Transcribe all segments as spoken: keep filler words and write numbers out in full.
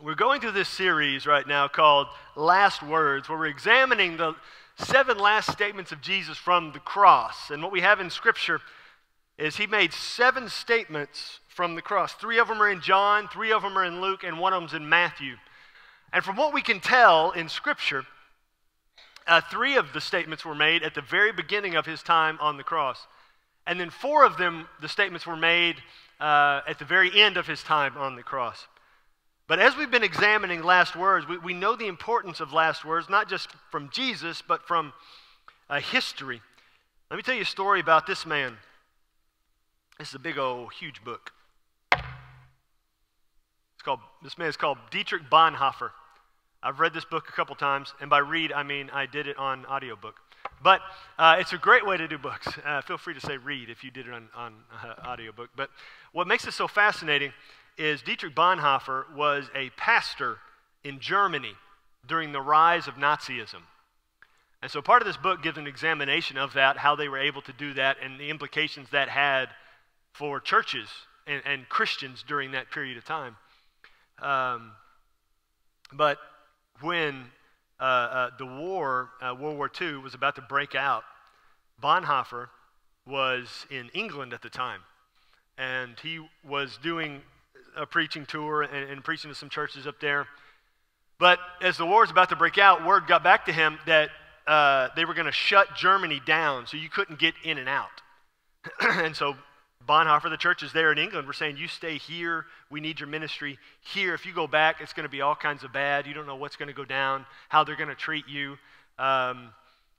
We're going through this series right now called Last Words, where we're examining the seven last statements of Jesus from the cross. And what we have in Scripture is he made seven statements from the cross. Three of them are in John, three of them are in Luke, and one of them's in Matthew. And from what we can tell in Scripture, uh, three of the statements were made at the very beginning of his time on the cross. And then four of them, the statements were made uh, at the very end of his time on the cross. But as we've been examining last words, we, we know the importance of last words, not just from Jesus, but from uh, history. Let me tell you a story about this man. This is a big old, huge book. It's called, this man is called Dietrich Bonhoeffer. I've read this book a couple times, and by read, I mean I did it on audiobook. But uh, it's a great way to do books. Uh, feel free to say read if you did it on, on uh, audiobook. But what makes this so fascinating is Dietrich Bonhoeffer was a pastor in Germany during the rise of Nazism. And so part of this book gives an examination of that, how they were able to do that, and the implications that had for churches and, and Christians during that period of time. Um, but when uh, uh, the war, uh, World War Two, was about to break out, Bonhoeffer was in England at the time, and he was doing a preaching tour and, and preaching to some churches up there. But as the war was about to break out, word got back to him that uh, they were going to shut Germany down, so you couldn't get in and out. And so Bonhoeffer, the churches there in England, were saying, you stay here, we need your ministry here. If you go back, it's going to be all kinds of bad. You don't know what's going to go down, how they're going to treat you um,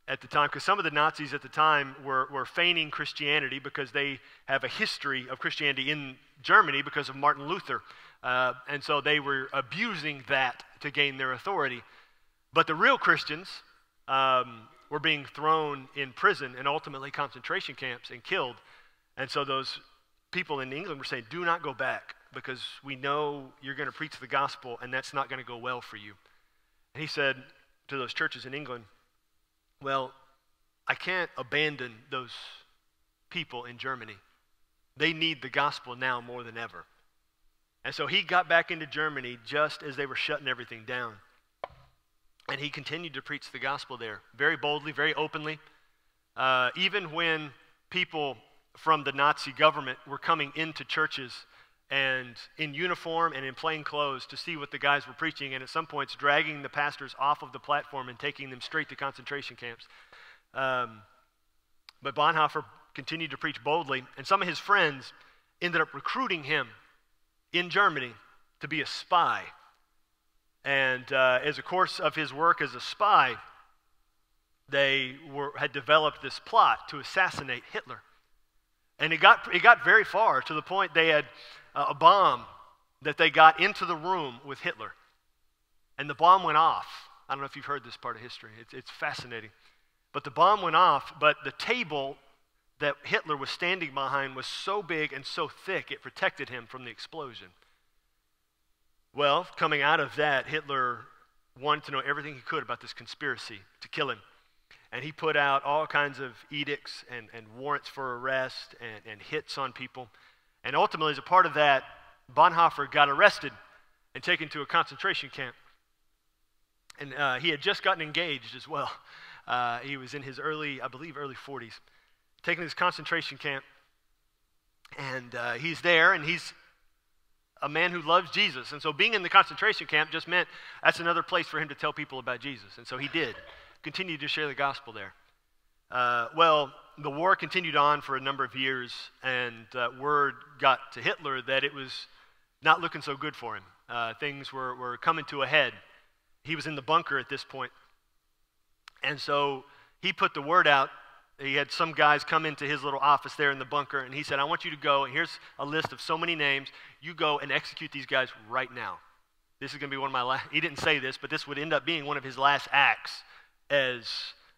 at the time. Because some of the Nazis at the time were, were feigning Christianity because they have a history of Christianity in Germany because of Martin Luther, uh, and so they were abusing that to gain their authority. But the real Christians um, were being thrown in prison and ultimately concentration camps and killed. And so those people in England were saying, do not go back, because we know you're going to preach the gospel and that's not going to go well for you. And he said to those churches in England, well, I can't abandon those people in Germany. They need the gospel now more than ever. And so he got back into Germany just as they were shutting everything down. And he continued to preach the gospel there very boldly, very openly. Uh, even when people from the Nazi government were coming into churches and in uniform and in plain clothes to see what the guys were preaching, and at some points dragging the pastors off of the platform and taking them straight to concentration camps. Um, but Bonhoeffer continued to preach boldly, and some of his friends ended up recruiting him in Germany to be a spy. And uh, as a course of his work as a spy, they were, had developed this plot to assassinate Hitler. And it got, it got very far, to the point they had uh, a bomb that they got into the room with Hitler. And the bomb went off. I don't know if you've heard this part of history. It's, it's fascinating. But the bomb went off, but the table that Hitler was standing behind was so big and so thick it protected him from the explosion. Well, coming out of that, Hitler wanted to know everything he could about this conspiracy to kill him. And he put out all kinds of edicts and, and warrants for arrest and, and hits on people. And ultimately, as a part of that, Bonhoeffer got arrested and taken to a concentration camp. And uh, he had just gotten engaged as well. Uh, he was in his early, I believe, early forties. Taken to this concentration camp, and uh, he's there, and he's a man who loves Jesus. And so being in the concentration camp just meant that's another place for him to tell people about Jesus. And so he did. Continued to share the gospel there. Uh, well, the war continued on for a number of years, and uh, word got to Hitler that it was not looking so good for him. Uh, things were, were coming to a head. He was in the bunker at this point. And so he put the word out. He had some guys come into his little office there in the bunker, and he said, I want you to go, and here's a list of so many names. You go and execute these guys right now. This is going to be one of my last, he didn't say this, but this would end up being one of his last acts as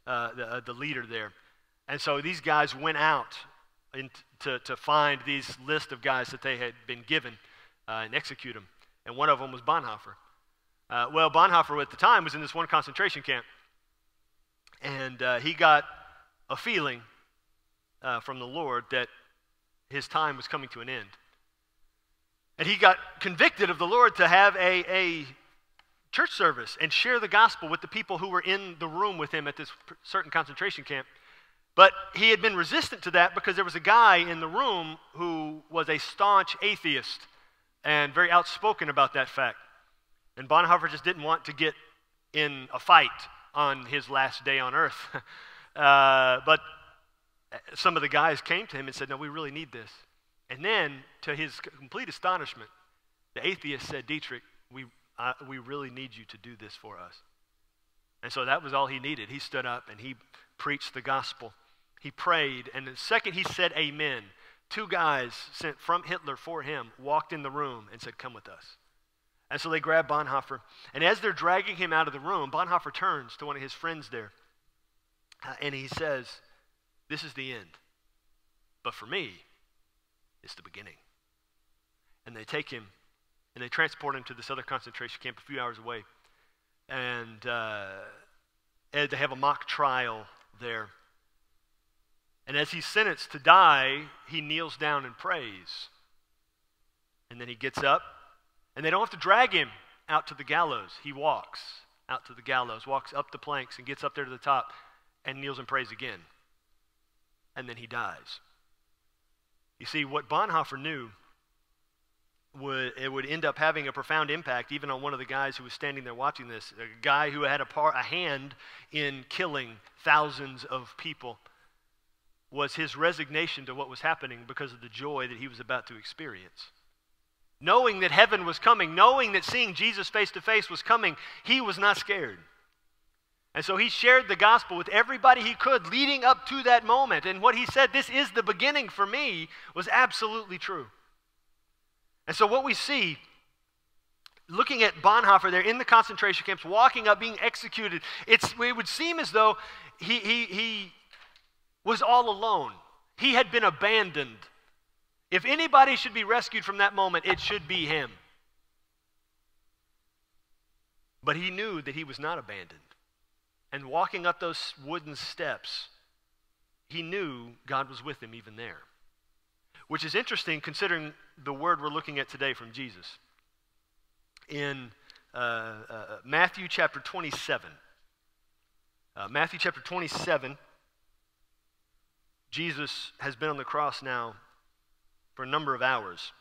uh, the, uh, the leader there. And so these guys went out in t to, to find these list of guys that they had been given uh, and execute them. And one of them was Bonhoeffer. Uh, well, Bonhoeffer at the time was in this one concentration camp, and uh, he got a feeling uh, from the Lord that his time was coming to an end. And he got convicted of the Lord to have a, a church service and share the gospel with the people who were in the room with him at this certain concentration camp. But he had been resistant to that because there was a guy in the room who was a staunch atheist and very outspoken about that fact. And Bonhoeffer just didn't want to get in a fight on his last day on earth. uh, but some of the guys came to him and said, no, we really need this. And then, to his complete astonishment, the atheist said, Dietrich, we, uh, we really need you to do this for us. And so that was all he needed. He stood up and he preached the gospel. He prayed, and the second he said amen, two guys sent from Hitler for him walked in the room and said, come with us. And so they grab Bonhoeffer, and as they're dragging him out of the room, Bonhoeffer turns to one of his friends there, uh, and he says, this is the end, but for me, it's the beginning. And they take him, and they transport him to this other concentration camp a few hours away, and, uh, and they have a mock trial there. And as he's sentenced to die, he kneels down and prays, and then he gets up. And they don't have to drag him out to the gallows. He walks out to the gallows, walks up the planks, and gets up there to the top and kneels and prays again. And then he dies. You see, what Bonhoeffer knew, would, it would end up having a profound impact even on one of the guys who was standing there watching this, a guy who had a, par, a hand in killing thousands of people, was his resignation to what was happening because of the joy that he was about to experience. Knowing that heaven was coming, knowing that seeing Jesus face to face was coming, he was not scared. And so he shared the gospel with everybody he could leading up to that moment. And what he said, this is the beginning for me, was absolutely true. And so what we see, looking at Bonhoeffer there in the concentration camps, walking up, being executed, it's, it would seem as though he, he, he was all alone. He had been abandoned. If anybody should be rescued from that moment, it should be him. But he knew that he was not abandoned. And walking up those wooden steps, he knew God was with him even there. Which is interesting considering the word we're looking at today from Jesus. In uh, uh, Matthew chapter twenty-seven, uh, Matthew chapter twenty-seven, Jesus has been on the cross now for a number of hours.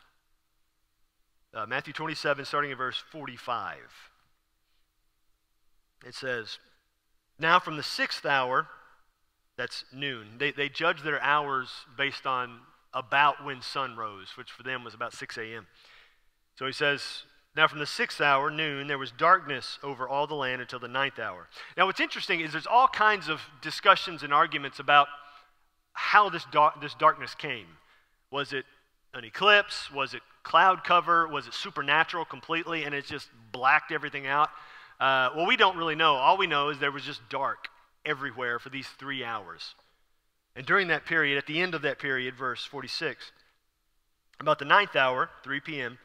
Uh, Matthew twenty-seven, starting at verse forty-five. It says, now from the sixth hour, that's noon. They, they judge their hours based on about when sun rose, which for them was about six a m So he says, now from the sixth hour, noon, there was darkness over all the land until the ninth hour. Now what's interesting is there's all kinds of discussions and arguments about how this, da- this darkness came. Was it an eclipse? Was it cloud cover? Was it supernatural completely and it just blacked everything out? Uh, well, we don't really know. All we know is there was just dark everywhere for these three hours. And during that period, at the end of that period, verse forty-six, about the ninth hour, three p m,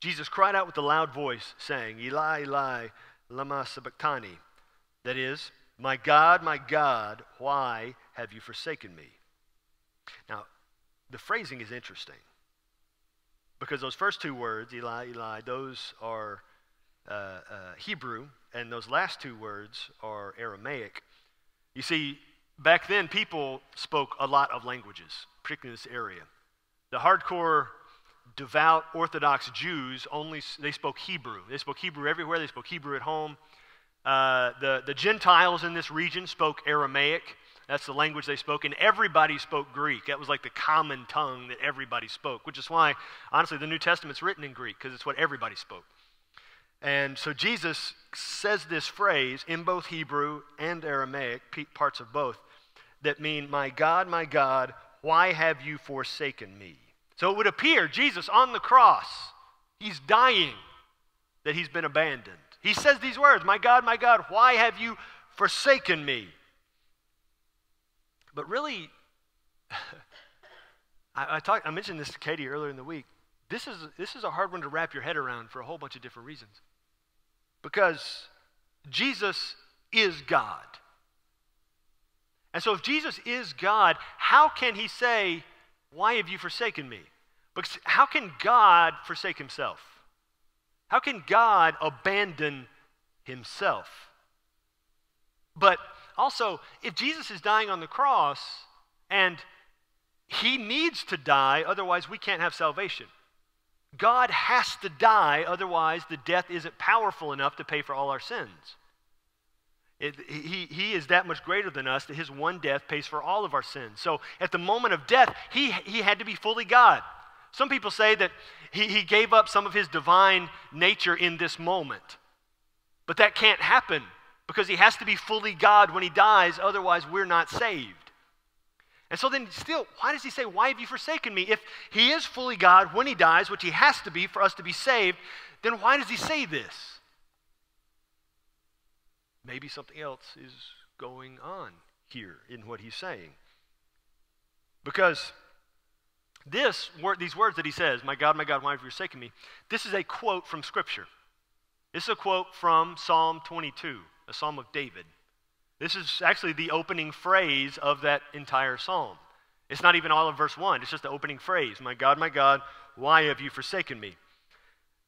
Jesus cried out with a loud voice saying, Eli, Eli, lema sabachthani. That is, my God, my God, why have you forsaken me? Now, the phrasing is interesting because those first two words, Eli, Eli, those are uh, uh, Hebrew, and those last two words are Aramaic. You see, back then people spoke a lot of languages, particularly in this area. The hardcore, devout, Orthodox Jews only they spoke Hebrew. They spoke Hebrew everywhere. They spoke Hebrew at home. Uh, the the Gentiles in this region spoke Aramaic. That's the language they spoke, and everybody spoke Greek. That was like the common tongue that everybody spoke, which is why, honestly, the New Testament's written in Greek, because it's what everybody spoke. And so Jesus says this phrase in both Hebrew and Aramaic, parts of both, that mean, my God, my God, why have you forsaken me? So it would appear Jesus on the cross, he's dying, that he's been abandoned. He says these words, my God, my God, why have you forsaken me? But really, I, I, talk, I mentioned this to Katie earlier in the week. This is, this is a hard one to wrap your head around for a whole bunch of different reasons. Because Jesus is God. And so if Jesus is God, how can he say, why have you forsaken me? Because how can God forsake himself? How can God abandon himself? But also, if Jesus is dying on the cross, and he needs to die, otherwise we can't have salvation. God has to die, otherwise the death isn't powerful enough to pay for all our sins. It, he, he is that much greater than us that his one death pays for all of our sins. So at the moment of death, he, he had to be fully God. Some people say that he, he gave up some of his divine nature in this moment. But that can't happen because he has to be fully God when he dies, otherwise we're not saved. And so then still, why does he say, why have you forsaken me? If he is fully God when he dies, which he has to be for us to be saved, then why does he say this? Maybe something else is going on here in what he's saying. Because this word, these words that he says, my God, my God, why have you forsaken me? This is a quote from Scripture. This is a quote from Psalm twenty-two, a psalm of David. This is actually the opening phrase of that entire psalm. It's not even all of verse one. It's just the opening phrase. My God, my God, why have you forsaken me?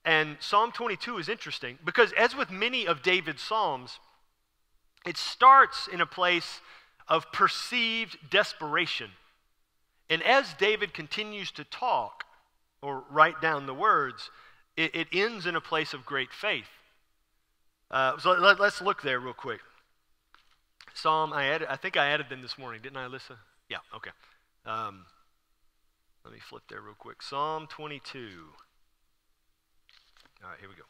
And Psalm twenty-two is interesting because as with many of David's psalms, it starts in a place of perceived desperation. And as David continues to talk or write down the words, it, it ends in a place of great faith. Uh, so let, let's look there real quick. Psalm, I added, I think I added them this morning, didn't I, Alyssa? Yeah, okay. Um, let me flip there real quick. Psalm twenty-two. All right, here we go.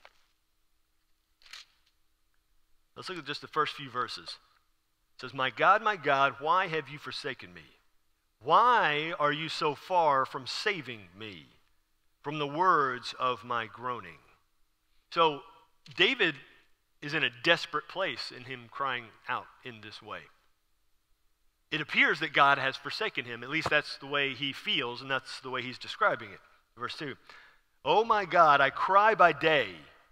Let's look at just the first few verses. It says, my God, my God, why have you forsaken me? Why are you so far from saving me from the words of my groaning? So David is in a desperate place in him crying out in this way. It appears that God has forsaken him. At least that's the way he feels, and that's the way he's describing it. Verse two, oh my God, I cry by day,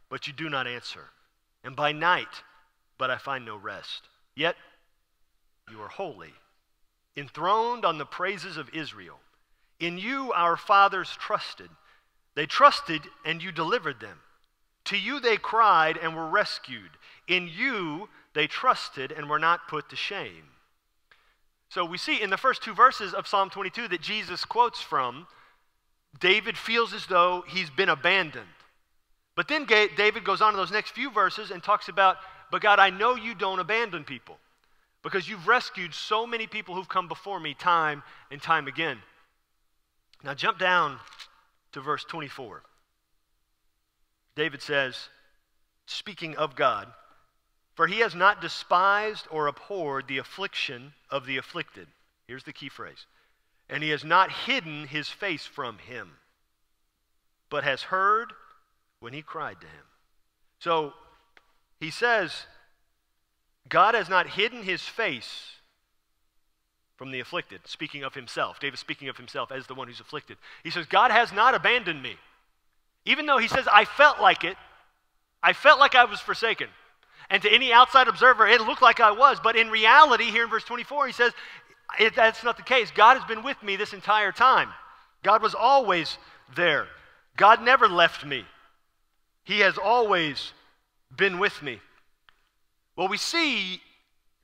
but you do not answer, and by night, but I find no rest. Yet you are holy, enthroned on the praises of Israel. In you our fathers trusted. They trusted, and you delivered them. To you they cried and were rescued. In you they trusted and were not put to shame. So we see in the first two verses of Psalm twenty-two that Jesus quotes from, David feels as though he's been abandoned. But then David goes on in those next few verses and talks about, but God, I know you don't abandon people because you've rescued so many people who've come before me time and time again. Now jump down to verse twenty-four. David says, speaking of God, for he has not despised or abhorred the affliction of the afflicted. Here's the key phrase. And he has not hidden his face from him, but has heard when he cried to him. So he says, God has not hidden his face from the afflicted, speaking of himself. David speaking of himself as the one who's afflicted. He says, God has not abandoned me. Even though he says, I felt like it, I felt like I was forsaken. And to any outside observer, it looked like I was. But in reality, here in verse twenty-four, he says, it, that's not the case. God has been with me this entire time. God was always there. God never left me. He has always been with me. Well, we see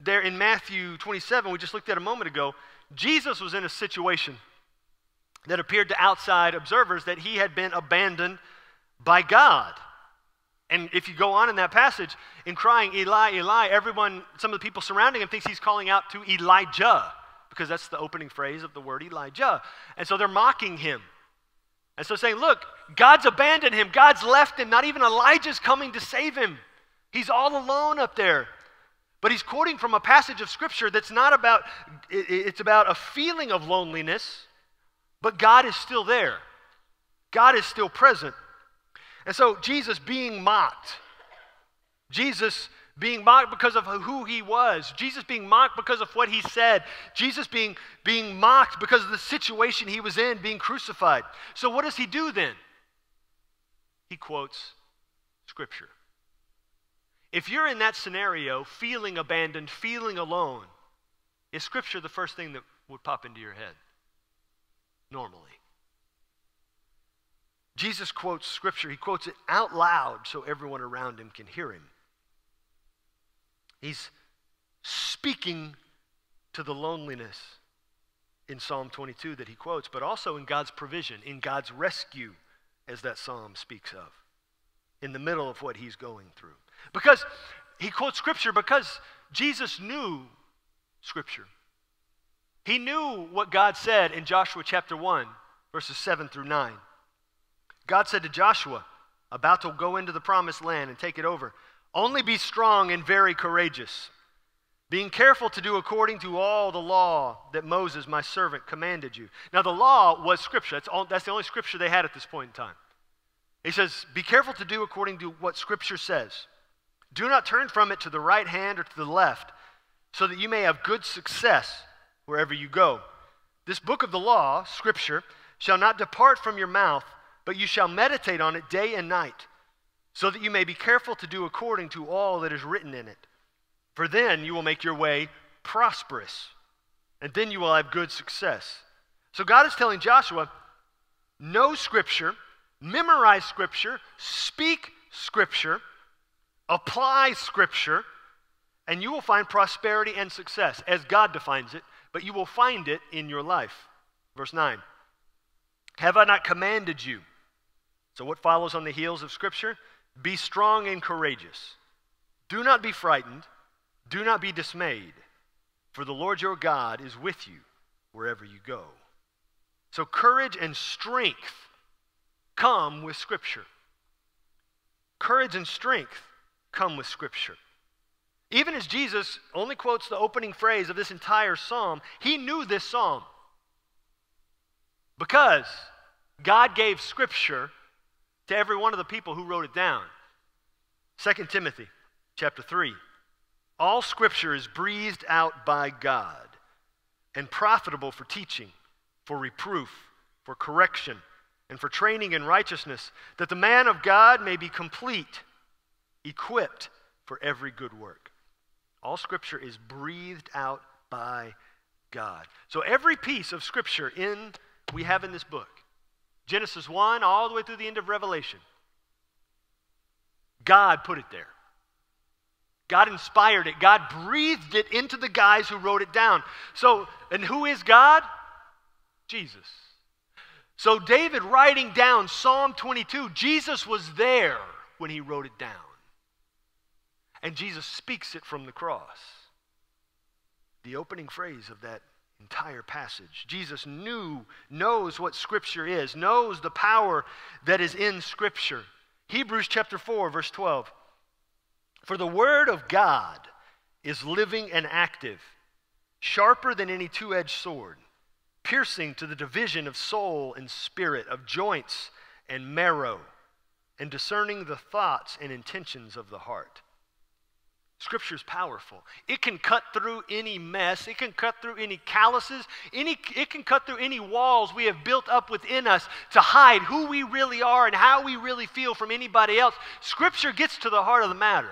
there in Matthew twenty-seven, we just looked at a moment ago, Jesus was in a situation that appeared to outside observers that he had been abandoned by God. And if you go on in that passage, in crying, Eli, Eli, everyone, some of the people surrounding him thinks he's calling out to Elijah, because that's the opening phrase of the word Elijah. And so they're mocking him. And so saying, look, God's abandoned him. God's left him. Not even Elijah's coming to save him. He's all alone up there. But he's quoting from a passage of Scripture that's not about, it's about a feeling of loneliness. But God is still there. God is still present. And so Jesus being mocked. Jesus being mocked because of who he was. Jesus being mocked because of what he said. Jesus being, being mocked because of the situation he was in, being crucified. So what does he do then? He quotes Scripture. If you're in that scenario, feeling abandoned, feeling alone, is Scripture the first thing that would pop into your head? Normally. Jesus quotes Scripture. He quotes it out loud so everyone around him can hear him. He's speaking to the loneliness in Psalm twenty-two that he quotes, but also in God's provision, in God's rescue, as that psalm speaks of, in the middle of what he's going through. Because he quotes Scripture because Jesus knew Scripture. He knew what God said in Joshua chapter one, verses seven through nine. God said to Joshua, about to go into the promised land and take it over, "Only be strong and very courageous, being careful to do according to all the law that Moses, my servant, commanded you." Now, the law was Scripture. That's, all, that's the only Scripture they had at this point in time. He says, be careful to do according to what Scripture says. Do not turn from it to the right hand or to the left, so that you may have good success wherever you go. This book of the law, Scripture, shall not depart from your mouth, but you shall meditate on it day and night, so that you may be careful to do according to all that is written in it. For then you will make your way prosperous, and then you will have good success. So God is telling Joshua, know Scripture, memorize Scripture, speak Scripture, apply Scripture, and you will find prosperity and success, as God defines it, but you will find it in your life. Verse nine, have I not commanded you? So what follows on the heels of Scripture? Be strong and courageous. Do not be frightened. Do not be dismayed, for the Lord your God is with you wherever you go. So courage and strength come with Scripture. Courage and strength come with Scripture. Even as Jesus only quotes the opening phrase of this entire psalm, he knew this psalm because God gave Scripture to every one of the people who wrote it down. Second Timothy chapter three. All Scripture is breathed out by God and profitable for teaching, for reproof, for correction, and for training in righteousness, that the man of God may be complete, equipped for every good work. All Scripture is breathed out by God. So every piece of Scripture in we have in this book, Genesis one all the way through the end of Revelation, God put it there. God inspired it. God breathed it into the guys who wrote it down. So, and who is God? Jesus. So David writing down Psalm twenty-two, Jesus was there when he wrote it down. And Jesus speaks it from the cross. The opening phrase of that entire passage. Jesus knew, knows what Scripture is, knows the power that is in Scripture. Hebrews chapter four, verse twelve. For the word of God is living and active, sharper than any two-edged sword, piercing to the division of soul and spirit, of joints and marrow, and discerning the thoughts and intentions of the heart. Scripture is powerful. It can cut through any mess. It can cut through any calluses. Any, it can cut through any walls we have built up within us to hide who we really are and how we really feel from anybody else. Scripture gets to the heart of the matter.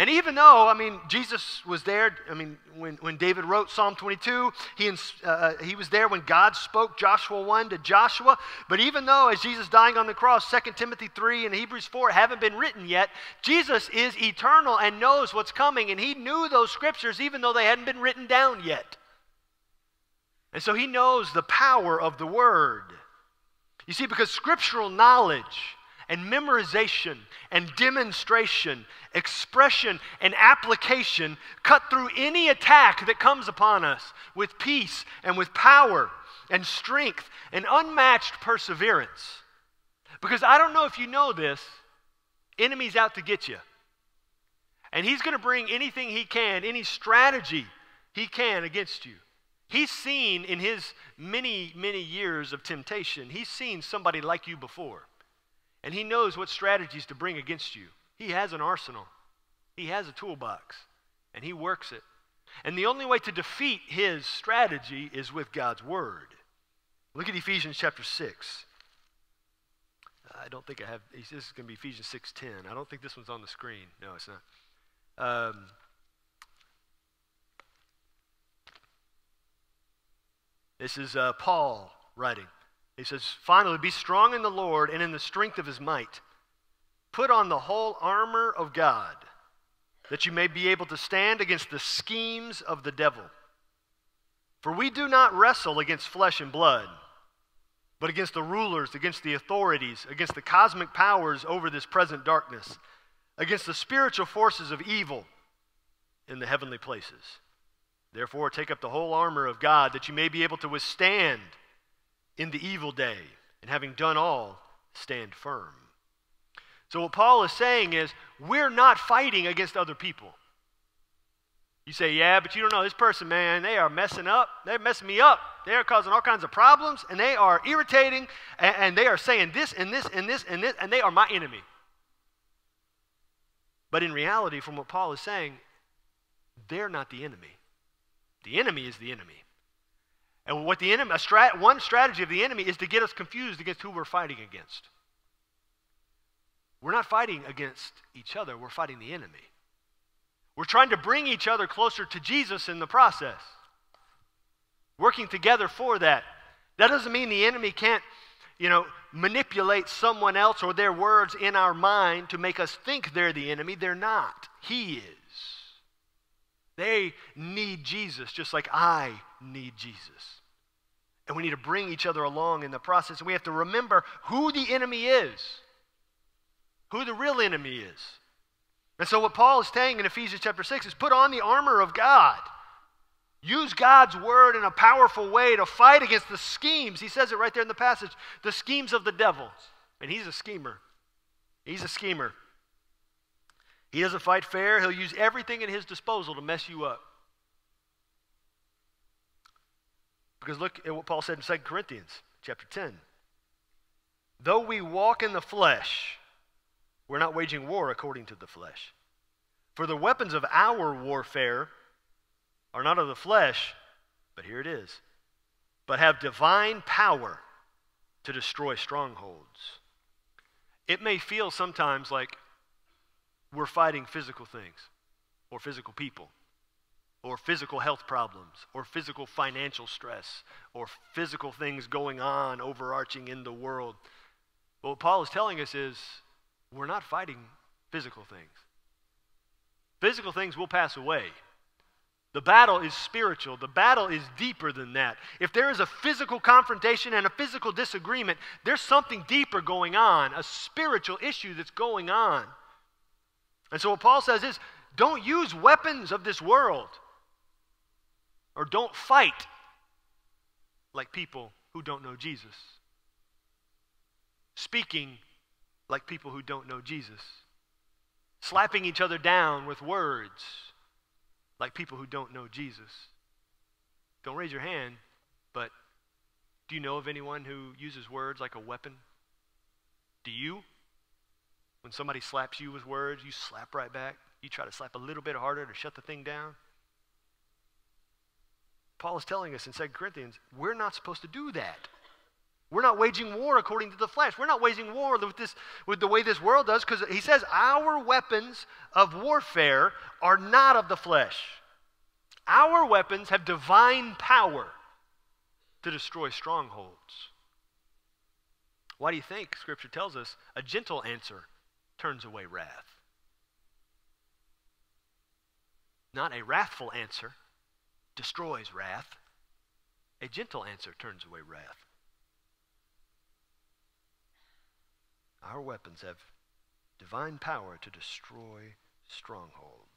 And even though, I mean, Jesus was there, I mean, when, when David wrote Psalm twenty-two, he, uh, he was there when God spoke Joshua one to Joshua. But even though, as Jesus dying on the cross, Second Timothy three and Hebrews four haven't been written yet, Jesus is eternal and knows what's coming. And he knew those Scriptures even though they hadn't been written down yet. And so he knows the power of the Word. You see, because scriptural knowledge and memorization and demonstration, expression and application cut through any attack that comes upon us with peace and with power and strength and unmatched perseverance. Because I don't know if you know this, enemy's out to get you. And he's going to bring anything he can, any strategy he can against you. He's seen in his many, many years of temptation, he's seen somebody like you before. And he knows what strategies to bring against you. He has an arsenal. He has a toolbox. And he works it. And the only way to defeat his strategy is with God's Word. Look at Ephesians chapter six. I don't think I have... This is going to be Ephesians six ten. I don't think this one's on the screen. No, it's not. Um, this is uh, Paul writing. He says, finally, be strong in the Lord and in the strength of his might. Put on the whole armor of God, that you may be able to stand against the schemes of the devil. For we do not wrestle against flesh and blood, but against the rulers, against the authorities, against the cosmic powers over this present darkness, against the spiritual forces of evil in the heavenly places. Therefore, take up the whole armor of God, that you may be able to withstand in the evil day, and having done all, stand firm. So what Paul is saying is, we're not fighting against other people. You say, yeah, but you don't know this person, man. They are messing up. They're messing me up. They are causing all kinds of problems, and they are irritating, and, and they are saying this and this and this and this, and they are my enemy. But in reality, from what Paul is saying, they're not the enemy. The enemy is the enemy. And what the enemy, a strat, one strategy of the enemy is to get us confused against who we're fighting against. We're not fighting against each other. We're fighting the enemy. We're trying to bring each other closer to Jesus in the process, working together for that. That doesn't mean the enemy can't, you know, manipulate someone else or their words in our mind to make us think they're the enemy. They're not. He is. They need Jesus just like I need Jesus. And we need to bring each other along in the process. And we have to remember who the enemy is, who the real enemy is. And so what Paul is saying in Ephesians chapter six is put on the armor of God. Use God's word in a powerful way to fight against the schemes. He says it right there in the passage, the schemes of the devil. And he's a schemer. He's a schemer. He doesn't fight fair. He'll use everything at his disposal to mess you up. Because look at what Paul said in Second Corinthians chapter ten. Though we walk in the flesh, we're not waging war according to the flesh. For the weapons of our warfare are not of the flesh, but here it is, but have divine power to destroy strongholds. It may feel sometimes like we're fighting physical things or physical people or physical health problems or physical financial stress or physical things going on overarching in the world. But what Paul is telling us is we're not fighting physical things. Physical things will pass away. The battle is spiritual. The battle is deeper than that. If there is a physical confrontation and a physical disagreement, there's something deeper going on, a spiritual issue that's going on. And so what Paul says is, don't use weapons of this world, or don't fight like people who don't know Jesus, speaking like people who don't know Jesus, slapping each other down with words like people who don't know Jesus. Don't raise your hand, but do you know of anyone who uses words like a weapon? Do you? When somebody slaps you with words, you slap right back. You try to slap a little bit harder to shut the thing down. Paul is telling us in Second Corinthians, we're not supposed to do that. We're not waging war according to the flesh. We're not waging war with, this, with the way this world does, because he says our weapons of warfare are not of the flesh. Our weapons have divine power to destroy strongholds. Why do you think, Scripture tells us, a gentle answer turns away wrath? Not a wrathful answer destroys wrath. A gentle answer turns away wrath. Our weapons have divine power to destroy strongholds.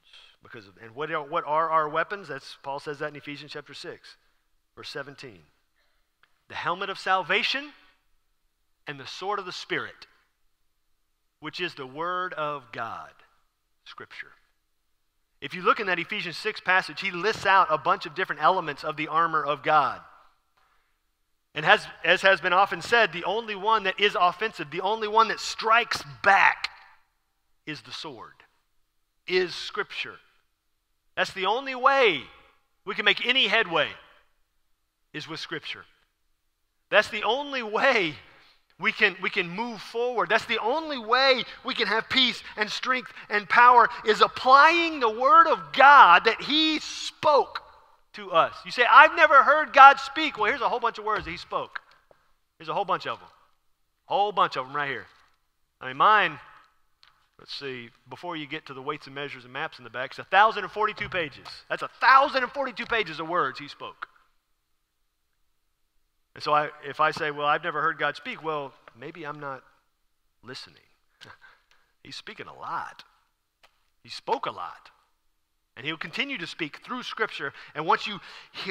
Because of, and what are, what are our weapons? That's, Paul says that in Ephesians chapter six, verse seventeen. The helmet of salvation and the sword of the Spirit, which is the word of God, Scripture. If you look in that Ephesians six passage, he lists out a bunch of different elements of the armor of God. And has, as has been often said, the only one that is offensive, the only one that strikes back is the sword, is Scripture. That's the only way we can make any headway is with Scripture. That's the only way we can, we can move forward. That's the only way we can have peace and strength and power is applying the Word of God that He spoke to us. You say, I've never heard God speak. Well, here's a whole bunch of words that He spoke. There's a whole bunch of them. Whole bunch of them right here. I mean, mine, let's see, before you get to the weights and measures and maps in the back, it's one thousand forty-two pages. That's one thousand forty-two pages of words he spoke. And so I, if I say, well, I've never heard God speak, well, maybe I'm not listening. He's speaking a lot. He spoke a lot. And he'll continue to speak through Scripture. And once you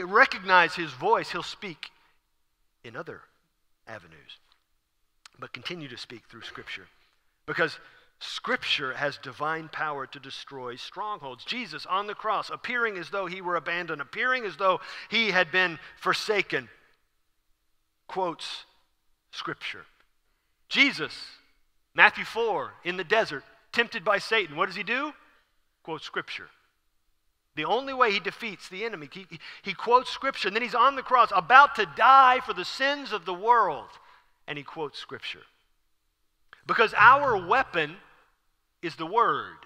recognize his voice, he'll speak in other avenues. But continue to speak through Scripture. Because Scripture has divine power to destroy strongholds. Jesus on the cross, appearing as though he were abandoned, appearing as though he had been forsaken, quotes Scripture. Jesus, Matthew four, in the desert, tempted by Satan. What does he do? Quotes Scripture. The only way he defeats the enemy, he, he quotes Scripture, and then he's on the cross, about to die for the sins of the world, and he quotes Scripture. Because our weapon is the Word.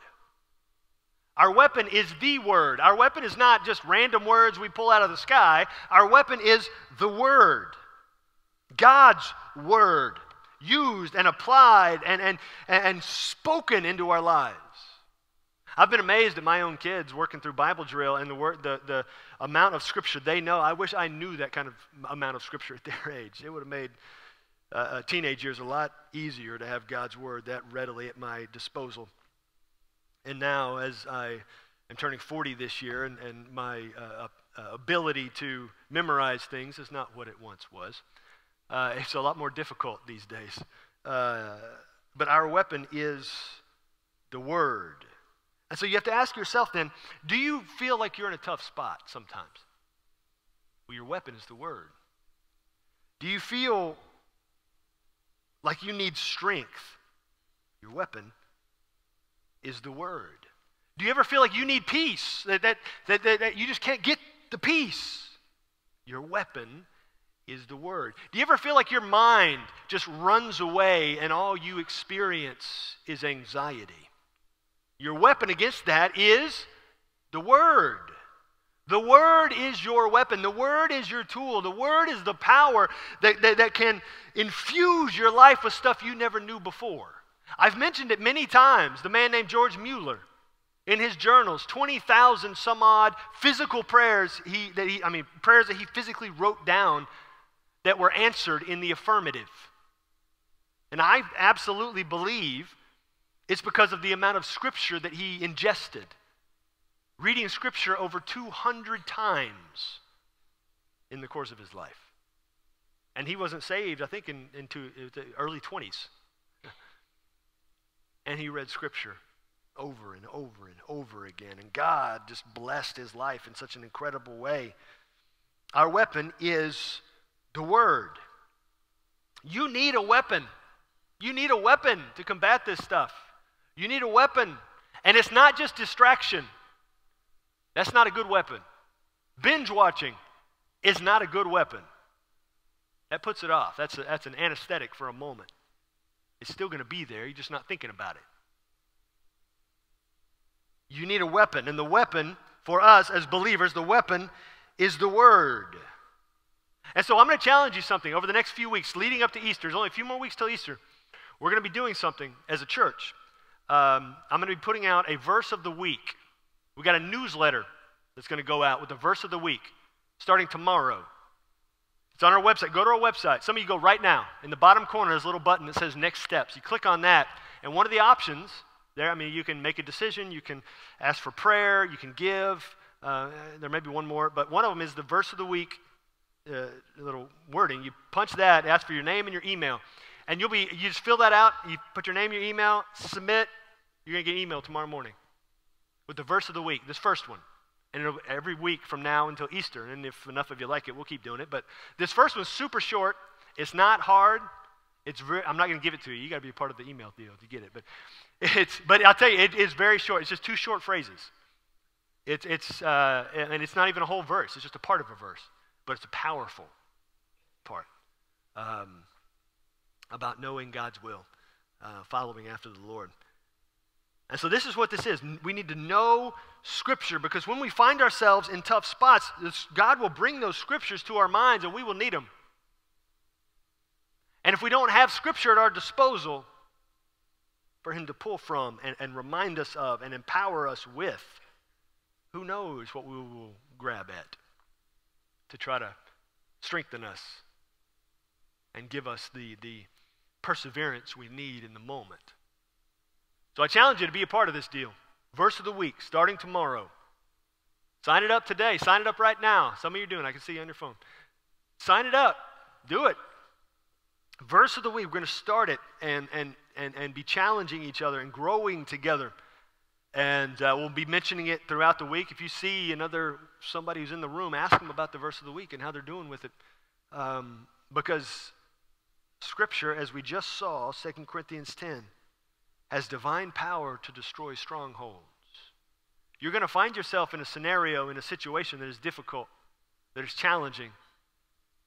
Our weapon is the Word. Our weapon is not just random words we pull out of the sky. Our weapon is the Word. God's Word, used and applied and, and, and spoken into our lives. I've been amazed at my own kids working through Bible drill and the, word, the, the amount of Scripture they know. I wish I knew that kind of amount of Scripture at their age. It would have made uh, teenage years a lot easier to have God's Word that readily at my disposal. And now, as I am turning forty this year, and, and my uh, uh, ability to memorize things is not what it once was. Uh, it's a lot more difficult these days. Uh, but our weapon is the Word. And so you have to ask yourself then, do you feel like you're in a tough spot sometimes? Well, your weapon is the Word. Do you feel like you need strength? Your weapon is the Word. Do you ever feel like you need peace, that, that, that, that, that you just can't get the peace? Your weapon is the Word. Do you ever feel like your mind just runs away and all you experience is anxiety? Your weapon against that is the Word. The Word is your weapon. The Word is your tool. The Word is the power that, that, that can infuse your life with stuff you never knew before. I've mentioned it many times. The man named George Mueller, in his journals, twenty thousand some odd physical prayers he, that he, I mean, prayers that he physically wrote down that were answered in the affirmative. And I absolutely believe it's because of the amount of Scripture that he ingested. Reading Scripture over two hundred times in the course of his life. And he wasn't saved, I think, in, into the early twenties. And he read Scripture over and over and over again. And God just blessed his life in such an incredible way. Our weapon is the Word. You need a weapon. You need a weapon to combat this stuff. You need a weapon. And it's not just distraction. That's not a good weapon. Binge watching is not a good weapon. That puts it off. That's, a, that's an anesthetic for a moment. It's still going to be there. You're just not thinking about it. You need a weapon. And the weapon for us as believers, the weapon is the Word. And so I'm going to challenge you something over the next few weeks leading up to Easter. There's only a few more weeks till Easter. We're going to be doing something as a church. Um, I'm going to be putting out a verse of the week. We've got a newsletter that's going to go out with the verse of the week starting tomorrow. It's on our website. Go to our website. Some of you go right now. In the bottom corner, there's a little button that says Next Steps. You click on that, and one of the options there, I mean, you can make a decision, you can ask for prayer, you can give. Uh, there may be one more, but one of them is the verse of the week, uh, little wording. You punch that, ask for your name and your email, and you'll be, you just fill that out, you put your name, your email, submit, you're going to get an email tomorrow morning with the verse of the week, this first one. And it'll, every week from now until Easter, and if enough of you like it, we'll keep doing it. But this first one's super short. It's not hard. It's very, I'm not going to give it to you. You got to be a part of the email deal to get it. But it's, but I'll tell you, it is very short. It's just two short phrases. It's, it's, uh, and it's not even a whole verse. It's just a part of a verse, but it's a powerful part um, about knowing God's will, uh, following after the Lord. And so this is what this is. We need to know Scripture, because when we find ourselves in tough spots, this, God will bring those Scriptures to our minds, and we will need them. And if we don't have Scripture at our disposal for him to pull from and, and remind us of and empower us with, who knows what we will grab at to try to strengthen us and give us the, the perseverance we need in the moment. So I challenge you to be a part of this deal. Verse of the week, starting tomorrow. Sign it up today. Sign it up right now. Some of you are doing it. I can see you on your phone. Sign it up. Do it. Verse of the week, we're going to start it and, and, and, and be challenging each other and growing together. And uh, we'll be mentioning it throughout the week. If you see another somebody who's in the room, ask them about the verse of the week and how they're doing with it. Um, because Scripture, as we just saw, Second Corinthians ten, has divine power to destroy strongholds. You're going to find yourself in a scenario, in a situation that is difficult, that is challenging.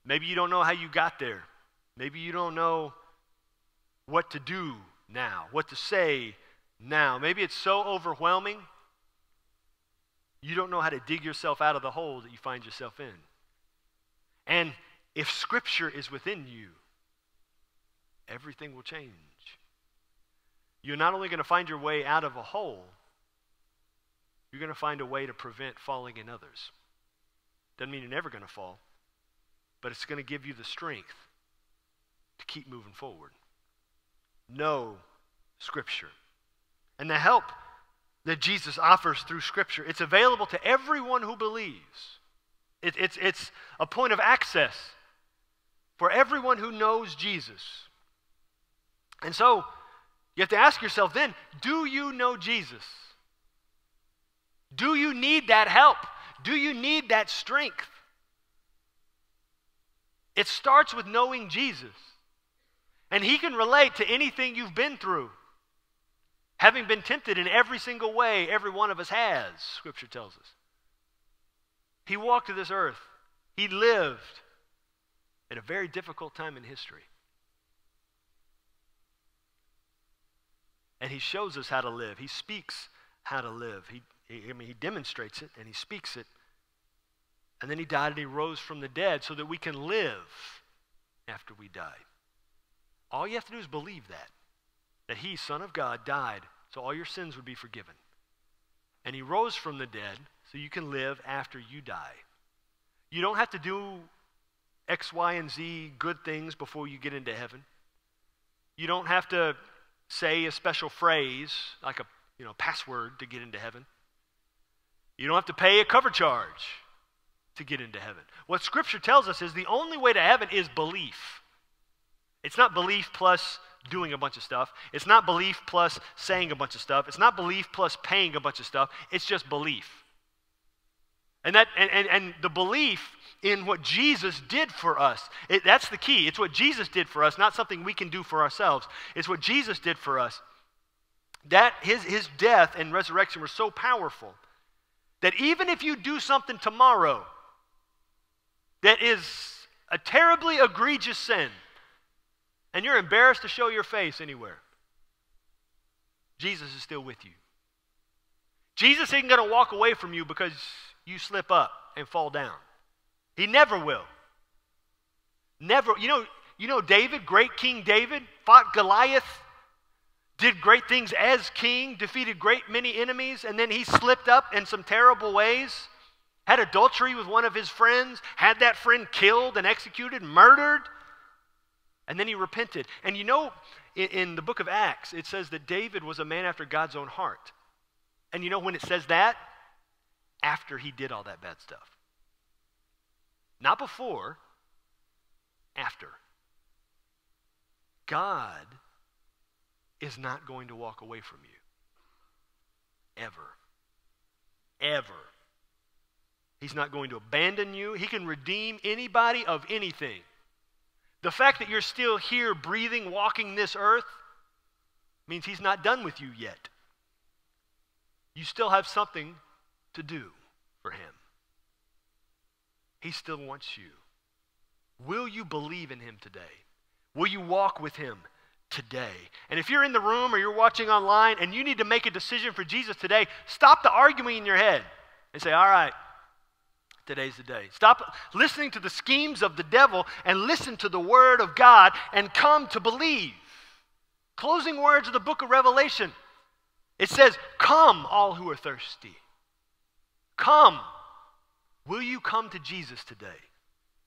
Maybe you don't know how you got there. Maybe you don't know what to do now, what to say now. Maybe it's so overwhelming, you don't know how to dig yourself out of the hole that you find yourself in. And if Scripture is within you, everything will change. You're not only going to find your way out of a hole, you're going to find a way to prevent falling in others. Doesn't mean you're never going to fall, but it's going to give you the strength to keep moving forward. Know Scripture. And the help that Jesus offers through Scripture, it's available to everyone who believes. It, it's, it's a point of access for everyone who knows Jesus. And so, you have to ask yourself then, do you know Jesus? Do you need that help? Do you need that strength? It starts with knowing Jesus. And he can relate to anything you've been through. Having been tempted in every single way, every one of us has, Scripture tells us. He walked to this earth. He lived at a very difficult time in history. And he shows us how to live. He speaks how to live. He, he, I mean, he demonstrates it, and he speaks it. And then he died, and he rose from the dead so that we can live after we die. All you have to do is believe that, that he, Son of God, died so all your sins would be forgiven. And he rose from the dead so you can live after you die. You don't have to do X, Y, and Z good things before you get into heaven. You don't have to say a special phrase, like a you know password, to get into heaven. You don't have to pay a cover charge to get into heaven. What Scripture tells us is the only way to heaven is belief. It's not belief plus doing a bunch of stuff. It's not belief plus saying a bunch of stuff. It's not belief plus paying a bunch of stuff. It's just belief. And, that, and, and, and the belief in what Jesus did for us, it, that's the key. It's what Jesus did for us, not something we can do for ourselves. It's what Jesus did for us. That his, his death and resurrection were so powerful that even if you do something tomorrow that is a terribly egregious sin, and you're embarrassed to show your face anywhere, Jesus is still with you. Jesus isn't going to walk away from you because you slip up and fall down. He never will. Never. You know, you know David, great King David, fought Goliath, did great things as king, defeated great many enemies, and then he slipped up in some terrible ways, had adultery with one of his friends, had that friend killed and executed, murdered. And then he repented. And you know, in, in the book of Acts, it says that David was a man after God's own heart. And you know when it says that? After he did all that bad stuff. Not before, after. God is not going to walk away from you. Ever. Ever. He's not going to abandon you. He can redeem anybody of anything. The fact that you're still here, breathing, walking this earth, means he's not done with you yet. You still have something to do for him. He still wants you. Will you believe in him today? Will you walk with him today? And if you're in the room or you're watching online and you need to make a decision for Jesus today, stop the arguing in your head and say, all right, Today's the day. Stop listening to the schemes of the devil and listen to the word of God and come to believe. Closing words of the book of Revelation. It says, come all who are thirsty. Come. Will you come to Jesus today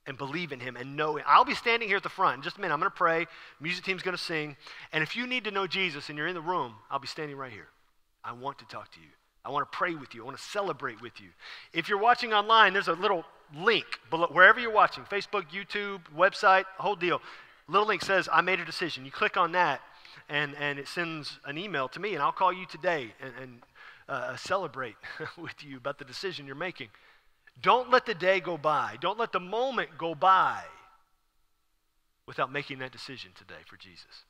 and believe in him and know him? I'll be standing here at the front in just a minute. I'm going to pray. Music team's going to sing. And if you need to know Jesus and you're in the room, I'll be standing right here. I want to talk to you. I want to pray with you. I want to celebrate with you. If you're watching online, there's a little link below, wherever you're watching, Facebook, YouTube, website, whole deal. Little link says, I made a decision. You click on that, and, and it sends an email to me, and I'll call you today and, and uh, celebrate with you about the decision you're making. Don't let the day go by. Don't let the moment go by without making that decision today for Jesus.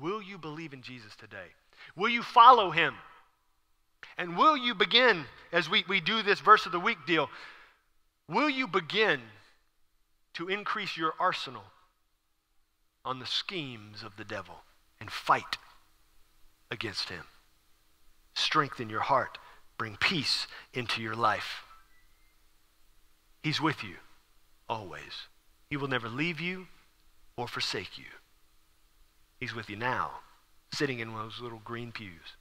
Will you believe in Jesus today? Will you follow him? And will you begin, as we, we do this verse of the week deal, will you begin to increase your arsenal on the schemes of the devil and fight against him? Strengthen your heart. Bring peace into your life. He's with you always. He will never leave you or forsake you. He's with you now, sitting in one of those little green pews.